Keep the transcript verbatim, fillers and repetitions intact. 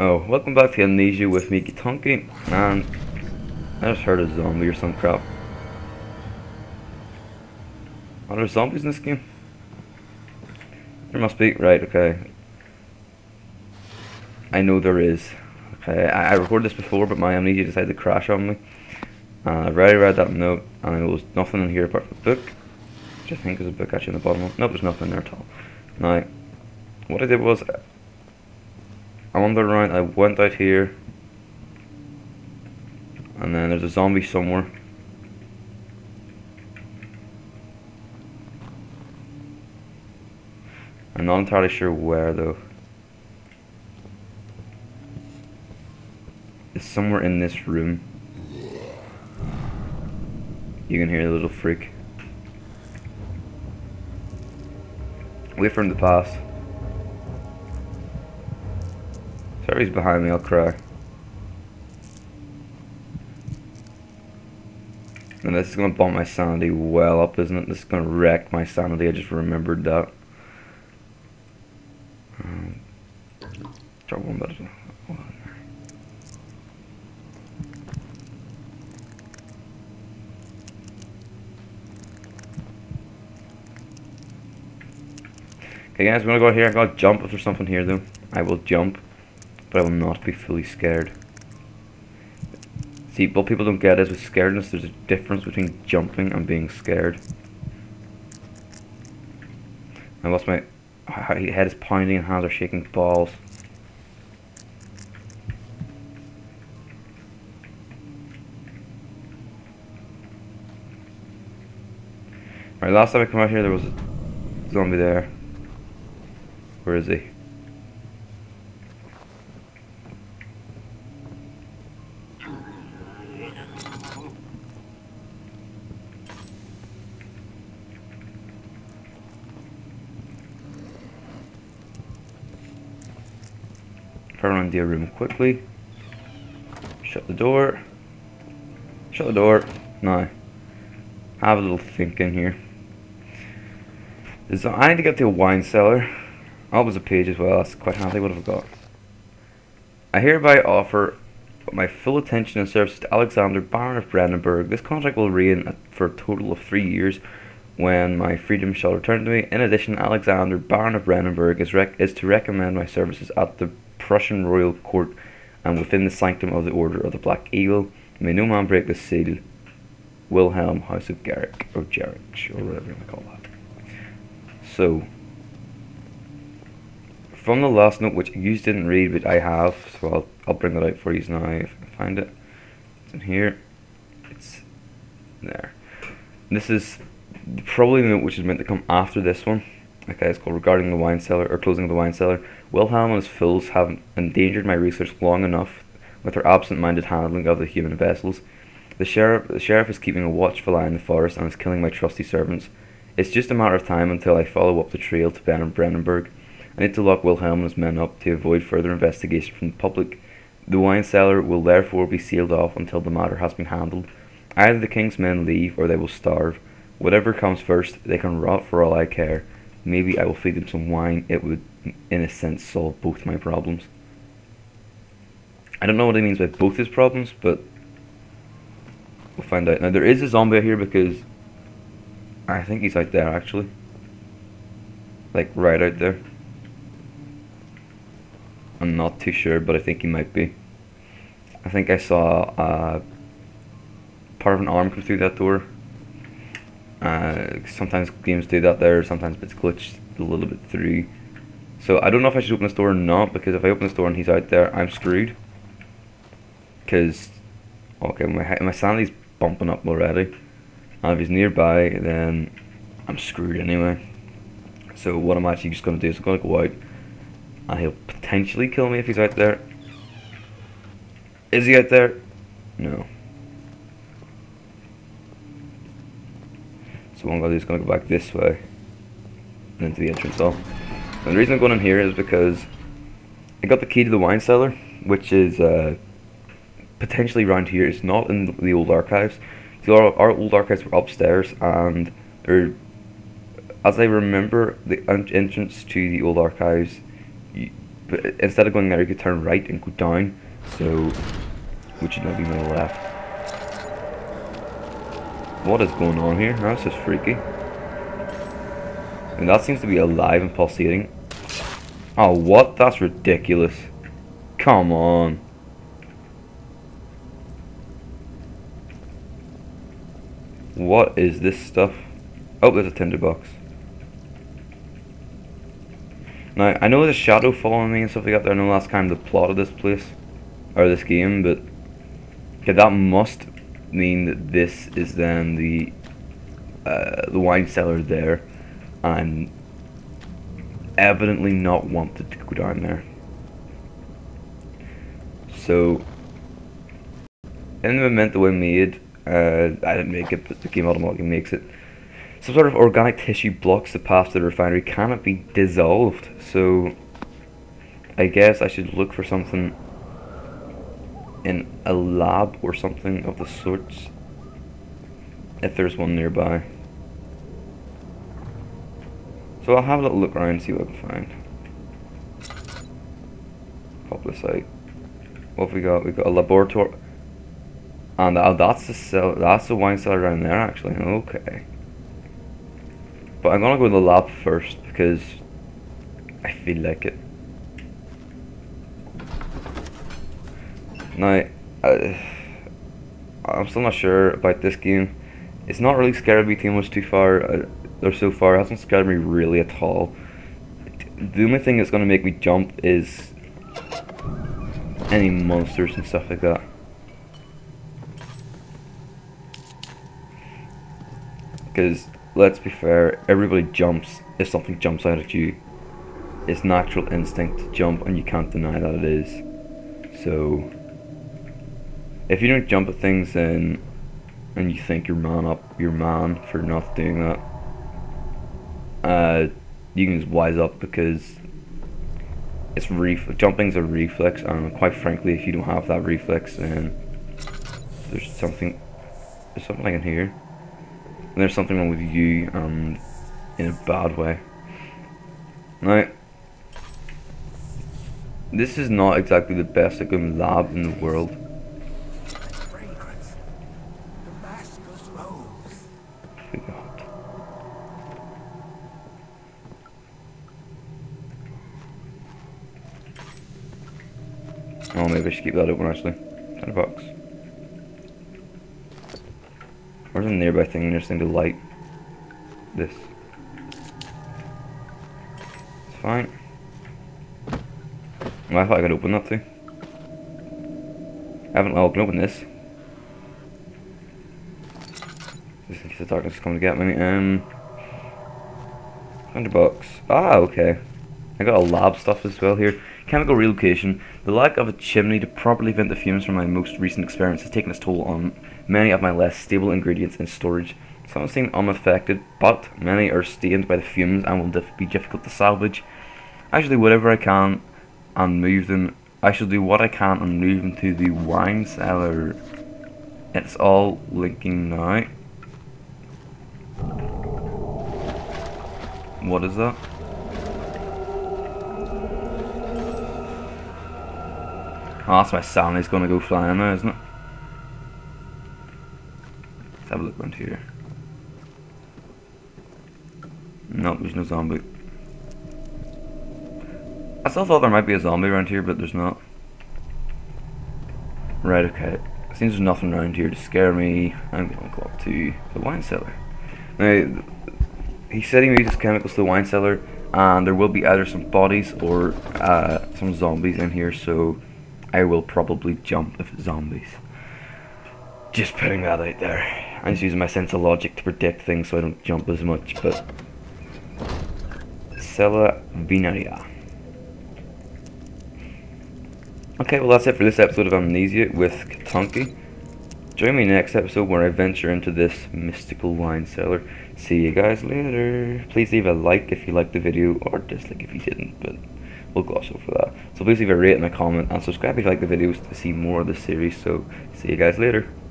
Oh, welcome back to Amnesia with me, Gitonki, and I just heard a zombie or some crap. Are there zombies in this game? There must be, right, okay. I know there is. Okay, I, I recorded this before, but my Amnesia decided to crash on me. And I've already read that note, and there was nothing in here apart from the book, which I think is a book actually in the bottom of it. Nope, there's nothing in there at all. Now, what I did was, I wandered around, I went out here, and then there's a zombie somewhere. I'm not entirely sure where though. It's somewhere in this room. You can hear the little freak. Wait for him to pass. If he's behind me, I'll cry. And this is going to bump my sanity well up, isn't it? This is going to wreck my sanity, I just remembered that. Um, drop one better. Okay guys, I'm going to go out here. I've got to jump if there's something here though. I will jump. But I will not be fully scared. See, what people don't get is with scaredness, there's a difference between jumping and being scared. I lost my head is pounding and hands are shaking balls. Alright, last time I come out here there was a zombie there. Where is he? Turn around the room quickly. Shut the door. Shut the door. Now, have a little think in here. So I need to get to a wine cellar. Oh, there's a page as well. That's quite handy. What have I got? I hereby offer my full attention and services to Alexander Baron of Brennenburg. This contract will reign for a total of three years, when my freedom shall return to me. In addition, Alexander Baron of Brennenburg is rec is to recommend my services at the Prussian royal court and within the sanctum of the order of the Black Eagle. May no man break the seal. Wilhelm, House of Garrick, or Jerich, or whatever you want to call that. So, from the last note, which you didn't read, but I have, so I'll, I'll bring that out for you now if I can find it. It's in here. It's there. This is probably the note which is meant to come after this one. Okay, it's called Regarding the Wine Cellar, or Closing the Wine Cellar. Wilhelm and his fools have endangered my research long enough with their absent-minded handling of the human vessels. The sheriff, the sheriff is keeping a watchful eye in the forest and is killing my trusty servants. It's just a matter of time until I follow up the trail to Baron Brennenburg. I need to lock Wilhelm and his men up to avoid further investigation from the public. The wine cellar will therefore be sealed off until the matter has been handled. Either the king's men leave or they will starve. Whatever comes first, they can rot for all I care. Maybe I will feed them some wine. It would, in a sense, solve both my problems. I don't know what he means by both his problems, but we'll find out. Now, there is a zombie out here because I think he's out there, actually. Like, right out there. I'm not too sure, but I think he might be. I think I saw uh, part of an arm come through that door. Uh, sometimes games do that there, sometimes it's glitched a little bit through. So I don't know if I should open this door or not, because if I open this door and he's out there, I'm screwed. Because, okay, my, my sanity's bumping up already. And if he's nearby, then I'm screwed anyway. So what I'm actually just going to do is I'm going to go out, and he'll potentially kill me if he's out there. Is he out there? No. So what I'm going to do is going to go back this way and into the entrance hall. And the reason I'm going in here is because I got the key to the wine cellar, which is uh, potentially around here. It's not in the old archives. So our, our old archives were upstairs, and there, as I remember, the entrance to the old archives, you, but instead of going there, you could turn right and go down, so which should now be my left. What is going on here? That's just freaky. And that seems to be alive and pulsating. Oh, what? That's ridiculous. Come on. What is this stuff? Oh, there's a tinderbox. Now, I know there's a shadow following me and stuff like that. There, I know last time the plot of this place, or this game, but okay, that must mean that this is then the uh, the wine cellar there. I'm evidently not wanted to go down there. So, in the memento I made, uh, I didn't make it, but the game automatically makes it. Some sort of organic tissue blocks the path to the refinery. Can it be dissolved? So, I guess I should look for something in a lab or something of the sorts, if there's one nearby. So I'll have a little look around and see what I can find. Pop this out. What have we got? We've got a laboratory. And uh, that's the cell, that's the wine cellar around there actually. Okay. But I'm gonna go to the lab first because I feel like it. Now, uh, I'm still not sure about this game. It's not really scared me too much too far. Uh, Or so far, it hasn't scared me really at all. The only thing that's going to make me jump is any monsters and stuff like that. Because, let's be fair, everybody jumps if something jumps out at you. It's natural instinct to jump, and you can't deny that it is. So, if you don't jump at things then, and you think you're man up, you're man for not doing that, Uh, you can just wise up, because it's ref jumping's a reflex, and quite frankly, if you don't have that reflex, then there's something, there's something I can hear, and there's something wrong with you, um, in a bad way. Now, this is not exactly the best looking lab in the world. Oh, maybe I should keep that open actually. Got a box. Where's the nearby thing? Interesting to light this. It's fine. Well, I thought I could open that too. I haven't. Well, I can open this. Just in case the darkness is coming to get me. Um. Got a box. Ah, okay. I got a lab stuff as well here. Chemical relocation. The lack of a chimney to properly vent the fumes from my most recent experiments has taken its toll on many of my less stable ingredients in storage. Some seem unaffected, but many are stained by the fumes and will dif be difficult to salvage. I shall do whatever I can and move them. I shall do what I can and move them to the wine cellar. It's all linking now. What is that? Oh, that's my sanity's gonna go flying now, isn't it? Let's have a look around here. Nope, there's no zombie. I still thought there might be a zombie around here, but there's not. Right, okay. Seems there's nothing around here to scare me. I'm gonna go up to the wine cellar. Now, he said he uses chemicals to the wine cellar, and there will be either some bodies or uh, some zombies in here, so I will probably jump if it's zombies. Just putting that out there. I'm just using my sense of logic to predict things so I don't jump as much, but cella vinaria. Okay, well that's it for this episode of Amnesia with Katonki. Join me next episode where I venture into this mystical wine cellar. See you guys later. Please leave a like if you liked the video, or dislike if you didn't, but we'll gloss over that. So please leave a rate and a comment and subscribe if you like the videos to see more of this series. So see you guys later.